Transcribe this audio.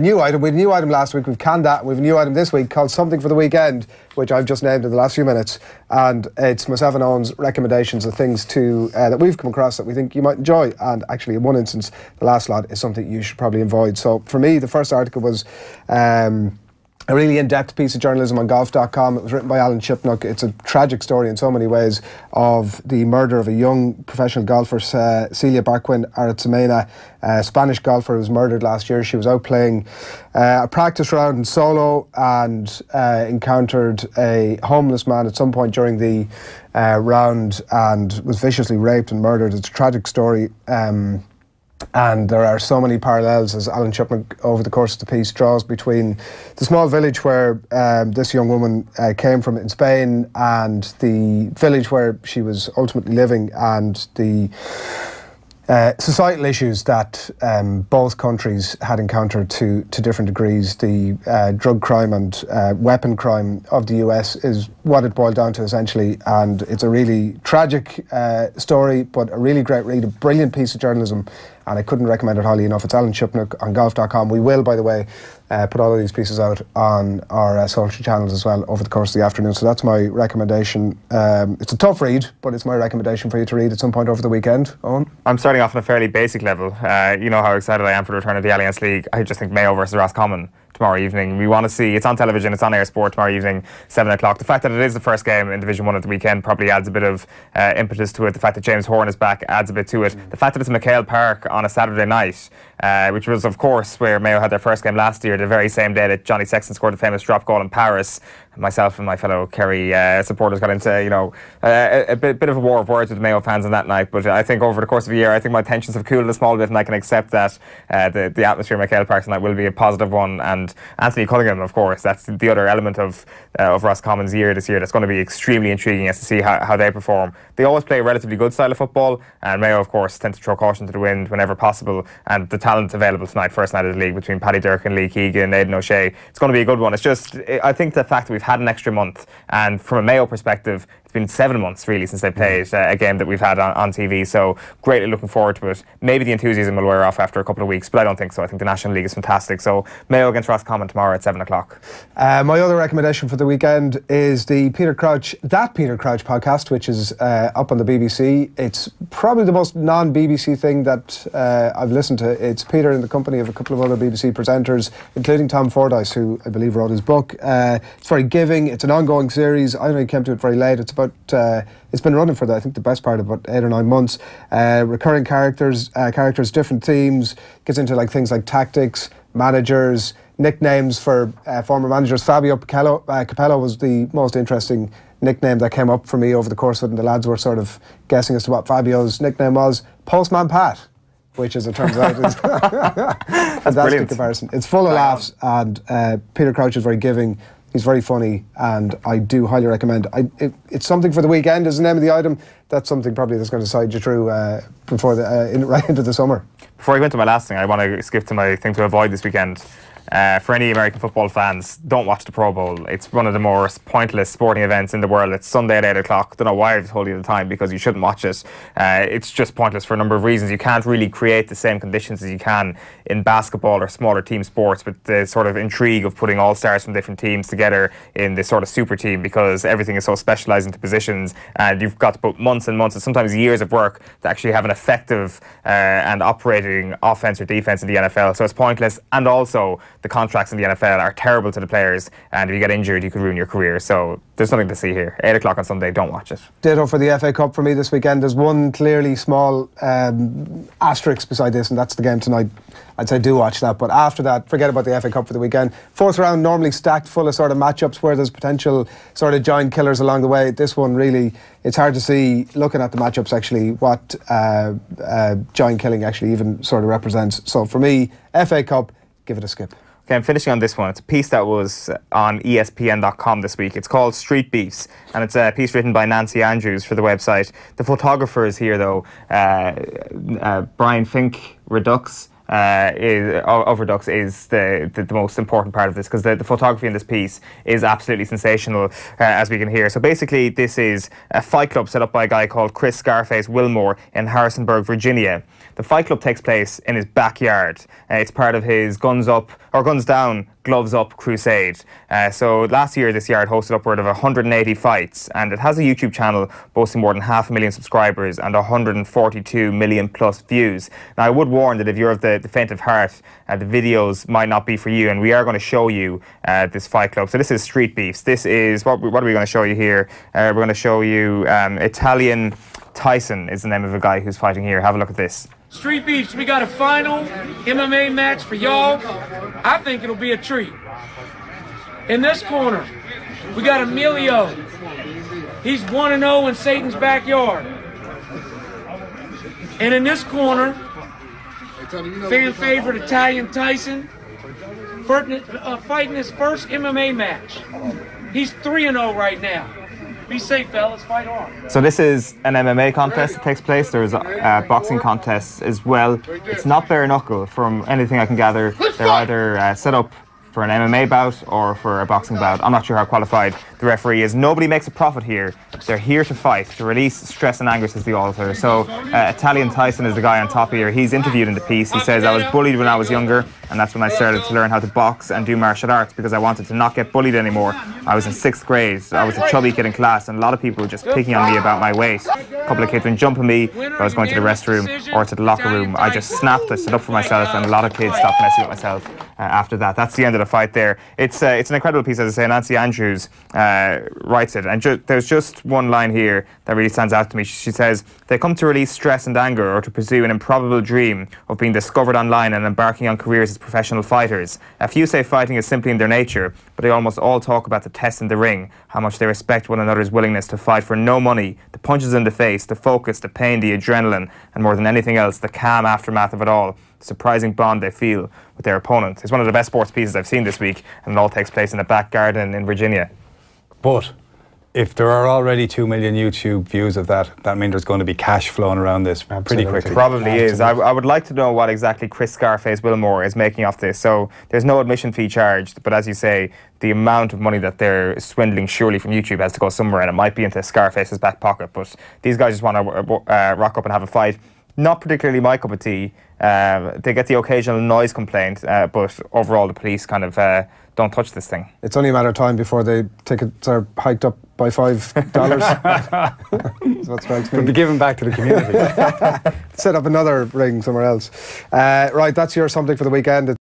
new item. We had a new item last week. We've canned that. We have a new item this week called Something for the Weekend, which I've just named in the last few minutes. And it's myself and Owen's recommendations of things to that we've come across that we think you might enjoy. And actually, in one instance, the last lot is something you should probably avoid. So for me, the first article was a really in-depth piece of journalism on golf.com. It was written by Alan Shipnuck. It's a tragic story in so many ways of the murder of a young professional golfer, Celia Barquin-Aretzimena, a Spanish golfer who was murdered last year. She was out playing a practice round in solo and encountered a homeless man at some point during the round and was viciously raped and murdered. It's a tragic story. And there are so many parallels, as Alan Shipnuck over the course of the piece draws, between the small village where this young woman came from in Spain and the village where she was ultimately living, and the societal issues that both countries had encountered to different degrees. The drug crime and weapon crime of the US is what it boiled down to, essentially, and it's a really tragic story, but a really great read, a brilliant piece of journalism, and I couldn't recommend it highly enough. It's Alan Shipnuck on golf.com. We will, by the way, put all of these pieces out on our social channels as well over the course of the afternoon, so that's my recommendation. It's a tough read, but it's my recommendation for you to read at some point over the weekend. Owen? I'm starting off on a fairly basic level. You know how excited I am for the return of the Alliance League. I just think Mayo versus Roscommon tomorrow evening. We want to see, it's on television, it's on Air Sport tomorrow evening, 7 o'clock. The fact that it is the first game in Division 1 of the weekend probably adds a bit of impetus to it. The fact that James Horne is back adds a bit to it. The fact that it's MacHale Park on a Saturday night, which was, of course, where Mayo had their first game last year, the very same day that Johnny Sexton scored the famous drop goal in Paris. Myself and my fellow Kerry supporters got into, you know, a bit of a war of words with Mayo fans on that night. But I think over the course of a year, I think my tensions have cooled a small bit, and I can accept that the atmosphere at MacHale Park tonight will be a positive one. And Anthony Cunningham, of course, that's the other element of Roscommon's year this year that's going to be extremely intriguing as to see how they perform. They always play a relatively good style of football, and Mayo, of course, tend to throw caution to the wind whenever possible. And the talent available tonight, first night of the league, between Paddy Durkin, Lee Keegan, Aidan O'Shea, it's going to be a good one. It's just, I think the fact that we've had an extra month, and from a Mayo perspective, it's been 7 months really since they played a game that we've had on TV, so greatly looking forward to it. Maybe the enthusiasm will wear off after a couple of weeks, but I don't think so. I think the National League is fantastic, so Mayo against Roscommon tomorrow at 7 o'clock. My other recommendation for the weekend is the Peter Crouch podcast, which is up on the BBC. It's probably the most non-BBC thing that I've listened to. It's Peter in the company of a couple of other BBC presenters, including Tom Fordyce, who I believe wrote his book. It's very giving. It's an ongoing series. I only came to it very late. It's about it's been running for, I think, the best part of about 8 or 9 months. Recurring characters, different themes. Gets into like things like tactics, managers, nicknames for former managers. Fabio Capello, was the most interesting nickname that came up for me over the course of it, and the lads were sort of guessing as to what Fabio's nickname was. Postman Pat, which, as it turns out, is fantastic comparison. It's full of laughs, and Peter Crouch is very giving. He's very funny, and I do highly recommend. It's Something for the Weekend is the name of the item. That's something probably that's going to tide you through before right into the summer. Before I go into my last thing, I want to skip to my thing to avoid this weekend. For any American football fans, don't watch the Pro Bowl. It's one of the more pointless sporting events in the world. It's Sunday at 8 o'clock. Don't know why I've told you the time, because you shouldn't watch it. It's just pointless for a number of reasons. You can't really create the same conditions as you can in basketball or smaller team sports with the sort of intrigue of putting all stars from different teams together in this sort of super team, because everything is so specialised into positions, and you've got to put months and months and sometimes years of work to actually have an effective and operating offence or defence in the NFL. So it's pointless, and also the contracts in the NFL are terrible to the players, and if you get injured, you could ruin your career. So there's nothing to see here. 8 o'clock on Sunday, don't watch it. Ditto for the FA Cup for me this weekend. There's one clearly small asterisk beside this, and that's the game tonight. I'd say do watch that, but after that, forget about the FA Cup for the weekend. Fourth round, normally stacked full of sort of matchups where there's potential sort of giant killers along the way. This one, really, it's hard to see, looking at the matchups, actually, what giant killing actually even sort of represents. So for me, FA Cup, give it a skip. Okay, I'm finishing on this one. It's a piece that was on ESPN.com this week. It's called Street Beefs, and it's a piece written by Nancy Andrews for the website. The photographers here, though, Brian Fink Redux, of Redux is the most important part of this, because the photography in this piece is absolutely sensational, as we can hear. So basically this is a fight club set up by a guy called Chris Scarface Wilmore in Harrisonburg, Virginia. The fight club takes place in his backyard. It's part of his Guns Up or Guns Down Gloves Up Crusade. So last year this yard hosted upward of 180 fights, and it has a YouTube channel boasting more than 500,000 subscribers and 142 million plus views. Now I would warn that if you're of the faint of heart, the videos might not be for you, and we are going to show you this fight club. So this is Street Beefs. This is, what are we going to show you here? We're going to show you Italian Tyson is the name of a guy who's fighting here. Have a look at this. Street Beefs, we got a final MMA match for y'all. I think it'll be a treat. In this corner, we got Emilio. He's 1-0 in Satan's backyard. And in this corner, fan favorite Italian Tyson, fighting his first MMA match. He's 3-0 right now. Be safe, fellas. Fight on. So this is an MMA contest that takes place. There's boxing contests as well. It's not bare knuckle. From anything I can gather, they're either set up for an MMA bout or for a boxing bout. I'm not sure how qualified the referee is. Nobody makes a profit here. They're here to fight, to release stress and anger, says the author. So Italian Tyson is the guy on top here. He's interviewed in the piece. He says, "I was bullied when I was younger, and that's when I started to learn how to box and do martial arts because I wanted to not get bullied anymore. I was in 6th grade. I was a chubby kid in class, and a lot of people were just picking on me about my weight. A couple of kids were jumping me if I was going to the restroom or to the locker room. I just snapped. I stood up for myself, and a lot of kids stopped messing with myself after that." That's the end of the fight there. It's an incredible piece, as I say. Nancy Andrews writes it, and there's just one line here that really stands out to me. She says, "They come to release stress and anger or to pursue an improbable dream of being discovered online and embarking on careers as professional fighters. A few say fighting is simply in their nature, but they almost all talk about the test in the ring, how much they respect one another's willingness to fight for no money, the punches in the face, the focus, the pain, the adrenaline, and more than anything else, the calm aftermath of it all, the surprising bond they feel with their opponent." It's one of the best sports pieces I've seen this week, and it all takes place in a back garden in Virginia. But if there are already 2 million YouTube views of that, that means there's going to be cash flowing around this pretty quickly. Probably is. I would like to know what exactly Chris Scarface Wilmore is making off this. So there's no admission fee charged, but as you say, the amount of money that they're swindling surely from YouTube has to go somewhere, and it might be into Scarface's back pocket. But these guys just want to rock up and have a fight. Not particularly my cup of tea. They get the occasional noise complaint, but overall the police kind of don't touch this thing. It's only a matter of time before the tickets are hiked up by $5. It'll be given back to the community. Set up another ring somewhere else. Right, that's your something for the weekend.